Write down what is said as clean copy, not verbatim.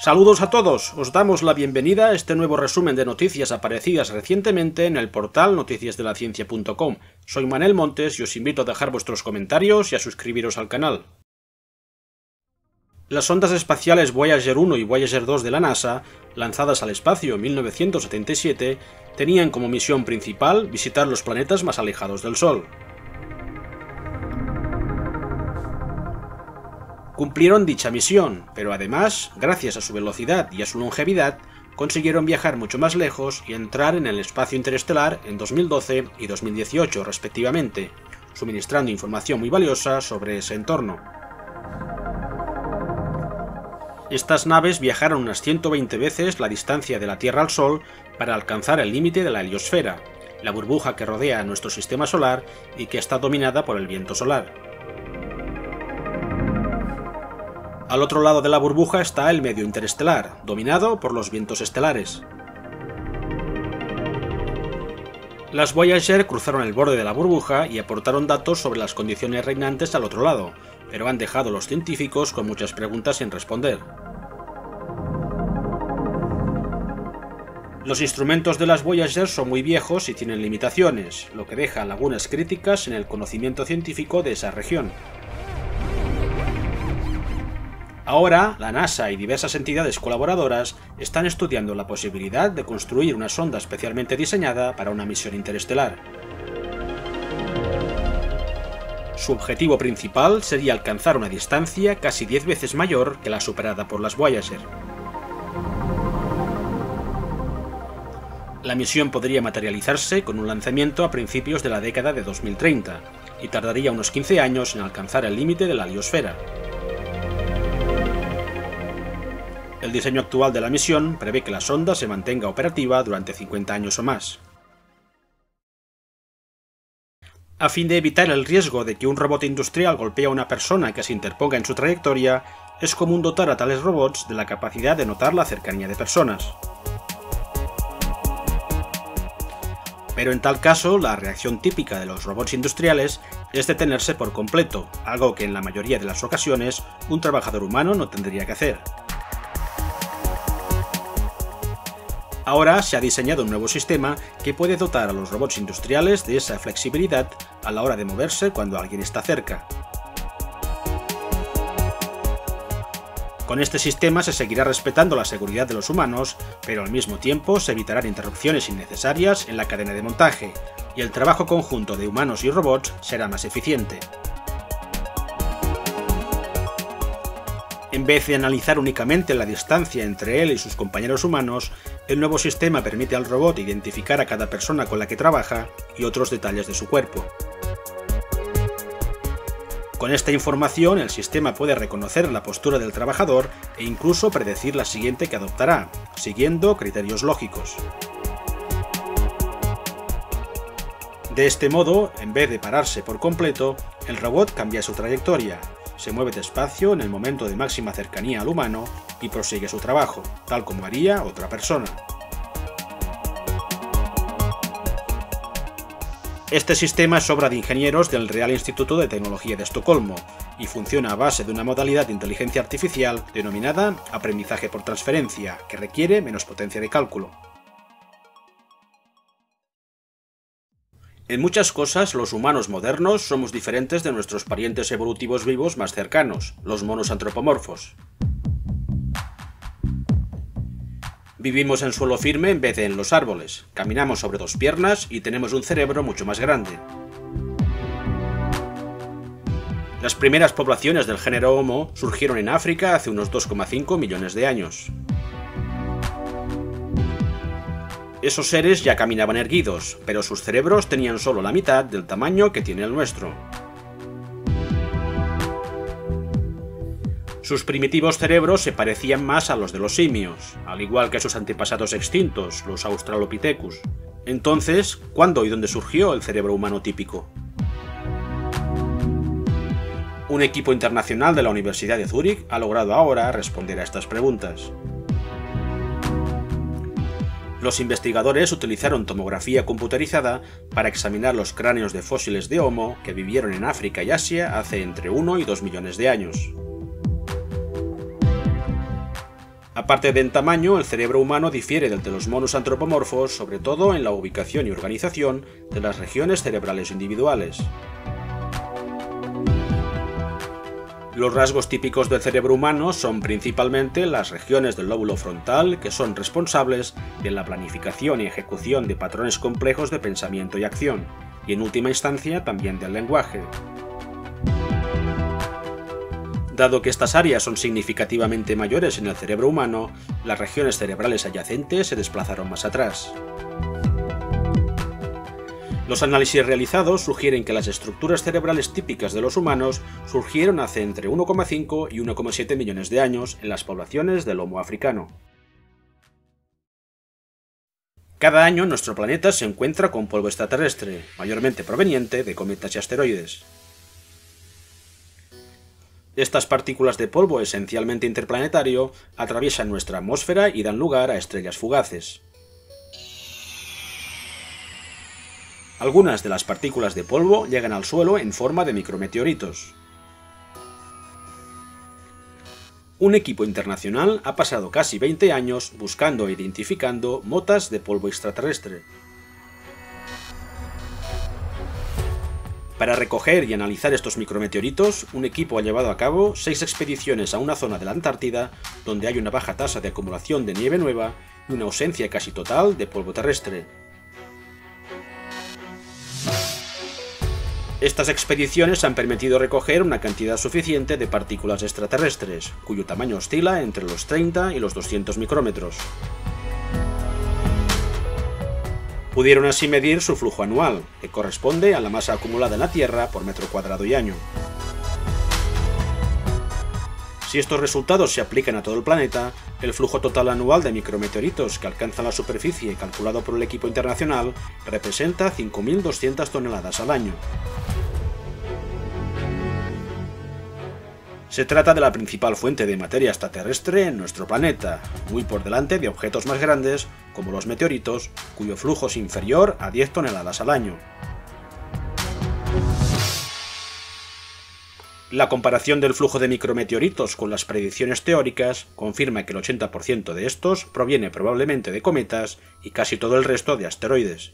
Saludos a todos, os damos la bienvenida a este nuevo resumen de noticias aparecidas recientemente en el portal noticiasdelaciencia.com. Soy Manuel Montes y os invito a dejar vuestros comentarios y a suscribiros al canal. Las ondas espaciales Voyager 1 y Voyager 2 de la NASA, lanzadas al espacio en 1977, tenían como misión principal visitar los planetas más alejados del Sol. Cumplieron dicha misión, pero además, gracias a su velocidad y a su longevidad, consiguieron viajar mucho más lejos y entrar en el espacio interestelar en 2012 y 2018 respectivamente, suministrando información muy valiosa sobre ese entorno. Estas naves viajaron unas 120 veces la distancia de la Tierra al Sol para alcanzar el límite de la heliosfera, la burbuja que rodea a nuestro sistema solar y que está dominada por el viento solar. Al otro lado de la burbuja está el medio interestelar, dominado por los vientos estelares. Las Voyager cruzaron el borde de la burbuja y aportaron datos sobre las condiciones reinantes al otro lado, pero han dejado a los científicos con muchas preguntas sin responder. Los instrumentos de las Voyager son muy viejos y tienen limitaciones, lo que deja lagunas críticas en el conocimiento científico de esa región. Ahora, la NASA y diversas entidades colaboradoras están estudiando la posibilidad de construir una sonda especialmente diseñada para una misión interestelar. Su objetivo principal sería alcanzar una distancia casi 10 veces mayor que la superada por las Voyager. La misión podría materializarse con un lanzamiento a principios de la década de 2030 y tardaría unos 15 años en alcanzar el límite de la heliosfera. El diseño actual de la misión prevé que la sonda se mantenga operativa durante 50 años o más. A fin de evitar el riesgo de que un robot industrial golpee a una persona que se interponga en su trayectoria, es común dotar a tales robots de la capacidad de notar la cercanía de personas. Pero en tal caso, la reacción típica de los robots industriales es detenerse por completo, algo que en la mayoría de las ocasiones un trabajador humano no tendría que hacer. Ahora se ha diseñado un nuevo sistema que puede dotar a los robots industriales de esa flexibilidad a la hora de moverse cuando alguien está cerca. Con este sistema se seguirá respetando la seguridad de los humanos, pero al mismo tiempo se evitarán interrupciones innecesarias en la cadena de montaje, y el trabajo conjunto de humanos y robots será más eficiente. En vez de analizar únicamente la distancia entre él y sus compañeros humanos, el nuevo sistema permite al robot identificar a cada persona con la que trabaja y otros detalles de su cuerpo. Con esta información, el sistema puede reconocer la postura del trabajador e incluso predecir la siguiente que adoptará, siguiendo criterios lógicos. De este modo, en vez de pararse por completo, el robot cambia su trayectoria. Se mueve despacio en el momento de máxima cercanía al humano y prosigue su trabajo, tal como haría otra persona. Este sistema es obra de ingenieros del Real Instituto de Tecnología de Estocolmo y funciona a base de una modalidad de inteligencia artificial denominada aprendizaje por transferencia, que requiere menos potencia de cálculo. En muchas cosas, los humanos modernos somos diferentes de nuestros parientes evolutivos vivos más cercanos, los monos antropomorfos. Vivimos en suelo firme en vez de en los árboles, caminamos sobre dos piernas y tenemos un cerebro mucho más grande. Las primeras poblaciones del género Homo surgieron en África hace unos 2,5 millones de años. Esos seres ya caminaban erguidos, pero sus cerebros tenían solo la mitad del tamaño que tiene el nuestro. Sus primitivos cerebros se parecían más a los de los simios, al igual que sus antepasados extintos, los Australopithecus. Entonces, ¿cuándo y dónde surgió el cerebro humano típico? Un equipo internacional de la Universidad de Zúrich ha logrado ahora responder a estas preguntas. Los investigadores utilizaron tomografía computarizada para examinar los cráneos de fósiles de Homo que vivieron en África y Asia hace entre 1 y 2 millones de años. Aparte del tamaño, el cerebro humano difiere del de los monos antropomorfos, sobre todo en la ubicación y organización de las regiones cerebrales individuales. Los rasgos típicos del cerebro humano son principalmente las regiones del lóbulo frontal, que son responsables de la planificación y ejecución de patrones complejos de pensamiento y acción, y en última instancia también del lenguaje. Dado que estas áreas son significativamente mayores en el cerebro humano, las regiones cerebrales adyacentes se desplazaron más atrás. Los análisis realizados sugieren que las estructuras cerebrales típicas de los humanos surgieron hace entre 1,5 y 1,7 millones de años en las poblaciones del Homo africano. Cada año nuestro planeta se encuentra con polvo extraterrestre, mayormente proveniente de cometas y asteroides. Estas partículas de polvo esencialmente interplanetario atraviesan nuestra atmósfera y dan lugar a estrellas fugaces. Algunas de las partículas de polvo llegan al suelo en forma de micrometeoritos. Un equipo internacional ha pasado casi 20 años buscando e identificando motas de polvo extraterrestre. Para recoger y analizar estos micrometeoritos, un equipo ha llevado a cabo 6 expediciones a una zona de la Antártida, donde hay una baja tasa de acumulación de nieve nueva y una ausencia casi total de polvo terrestre. Estas expediciones han permitido recoger una cantidad suficiente de partículas extraterrestres, cuyo tamaño oscila entre los 30 y los 200 micrómetros. Pudieron así medir su flujo anual, que corresponde a la masa acumulada en la Tierra por metro cuadrado y año. Si estos resultados se aplican a todo el planeta, el flujo total anual de micrometeoritos que alcanzan la superficie calculado por el equipo internacional representa 5.200 toneladas al año. Se trata de la principal fuente de materia extraterrestre en nuestro planeta, muy por delante de objetos más grandes, como los meteoritos, cuyo flujo es inferior a 10 toneladas al año. La comparación del flujo de micrometeoritos con las predicciones teóricas confirma que el 80% de estos proviene probablemente de cometas y casi todo el resto de asteroides.